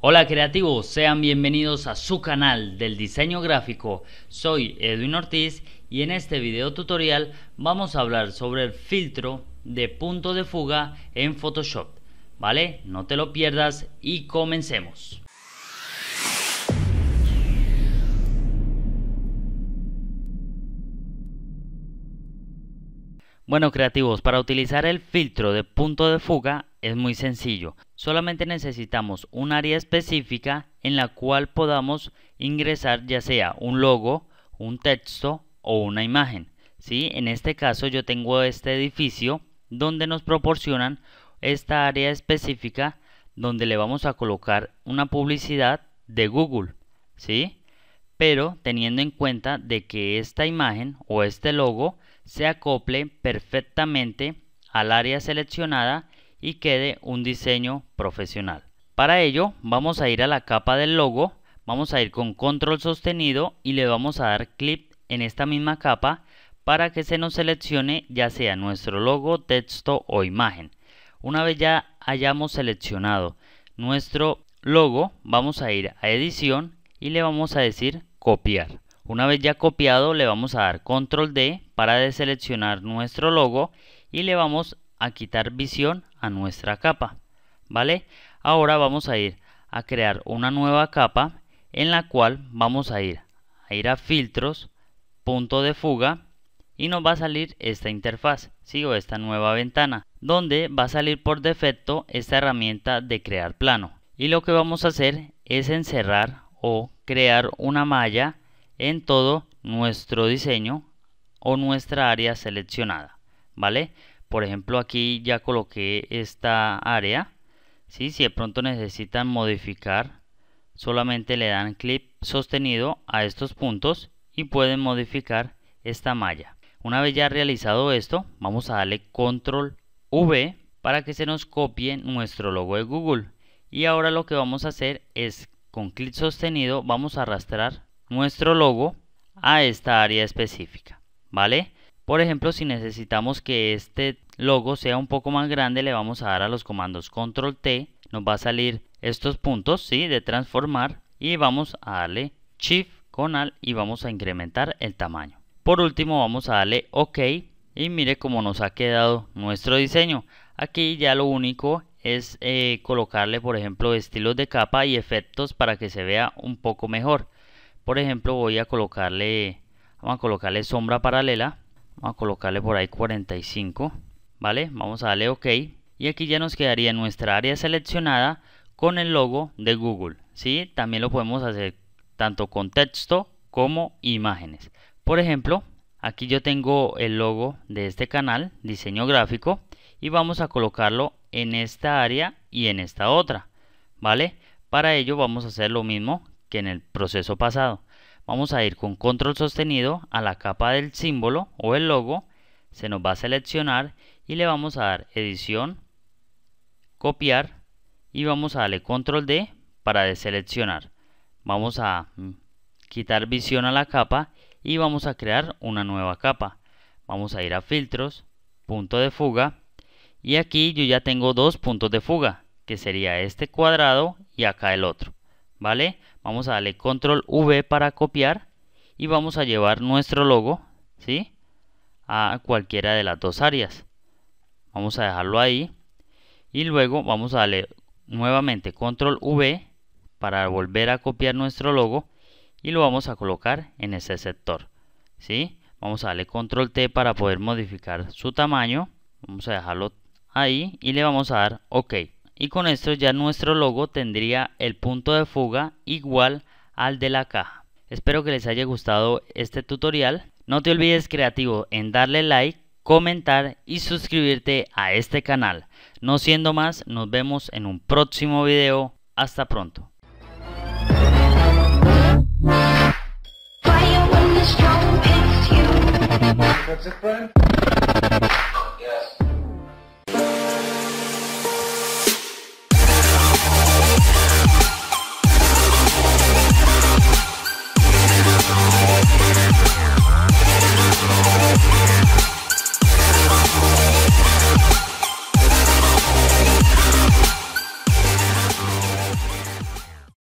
Hola creativos, sean bienvenidos a su canal del diseño gráfico. Soy Edwin Ortiz y en este video tutorial vamos a hablar sobre el filtro de punto de fuga en Photoshop, ¿vale? No te lo pierdas y comencemos. Bueno creativos, para utilizar el filtro de punto de fuga es muy sencillo. Solamente necesitamos un área específica en la cual podamos ingresar ya sea un logo, un texto o una imagen, ¿sí? En este caso yo tengo este edificio donde nos proporcionan esta área específica donde le vamos a colocar una publicidad de Google, ¿sí? Pero teniendo en cuenta de que esta imagen o este logo se acople perfectamente al área seleccionada y quede un diseño profesional. Para ello vamos a ir a la capa del logo, vamos a ir con control sostenido y le vamos a dar clic en esta misma capa para que se nos seleccione ya sea nuestro logo, texto o imagen. Una vez ya hayamos seleccionado nuestro logo, vamos a ir a edición y le vamos a decir copiar. Una vez ya copiado le vamos a dar control D para deseleccionar nuestro logo y le vamos a quitar visión a nuestra capa, ¿vale? Ahora vamos a ir a crear una nueva capa en la cual vamos a ir a filtros, punto de fuga y nos va a salir esta interfaz, ¿sí? O esta nueva ventana donde va a salir por defecto esta herramienta de crear plano. Y lo que vamos a hacer es encerrar o crear una malla en todo nuestro diseño o nuestra área seleccionada, ¿vale? Por ejemplo, aquí ya coloqué esta área, ¿sí? Si de pronto necesitan modificar, solamente le dan clic sostenido a estos puntos y pueden modificar esta malla. Una vez ya realizado esto, vamos a darle control V para que se nos copie nuestro logo de Google. Y ahora lo que vamos a hacer es, con clic sostenido, vamos a arrastrar nuestro logo a esta área específica, ¿vale? Por ejemplo, si necesitamos que este logo sea un poco más grande, le vamos a dar a los comandos control T, nos va a salir estos puntos, ¿sí? De transformar, y vamos a darle shift con alt y vamos a incrementar el tamaño. Por último vamos a darle OK y mire cómo nos ha quedado nuestro diseño. Aquí ya lo único es colocarle, por ejemplo, estilos de capa y efectos para que se vea un poco mejor. Por ejemplo, vamos a colocarle sombra paralela, vamos a colocarle por ahí 45, ¿vale? Vamos a darle OK y aquí ya nos quedaría nuestra área seleccionada con el logo de Google, ¿sí? También lo podemos hacer tanto con texto como imágenes. Por ejemplo, aquí yo tengo el logo de este canal, diseño gráfico, y vamos a colocarlo en esta área y en esta otra, ¿vale? Para ello vamos a hacer lo mismo que en el proceso pasado. Vamos a ir con control sostenido a la capa del símbolo o el logo, se nos va a seleccionar y le vamos a dar edición, copiar y vamos a darle control D para deseleccionar. Vamos a quitar visión a la capa y vamos a crear una nueva capa. Vamos a ir a filtros, punto de fuga y aquí yo ya tengo dos puntos de fuga, que sería este cuadrado y acá el otro, ¿vale? Vamos a darle control V para copiar y vamos a llevar nuestro logo, ¿sí? A cualquiera de las dos áreas. Vamos a dejarlo ahí y luego vamos a darle nuevamente control V para volver a copiar nuestro logo y lo vamos a colocar en ese sector, ¿sí? Vamos a darle control T para poder modificar su tamaño. Vamos a dejarlo ahí y le vamos a dar OK. Y con esto ya nuestro logo tendría el punto de fuga igual al de la caja. Espero que les haya gustado este tutorial. No te olvides creativo en darle like, comentar y suscribirte a este canal. No siendo más, nos vemos en un próximo video. Hasta pronto.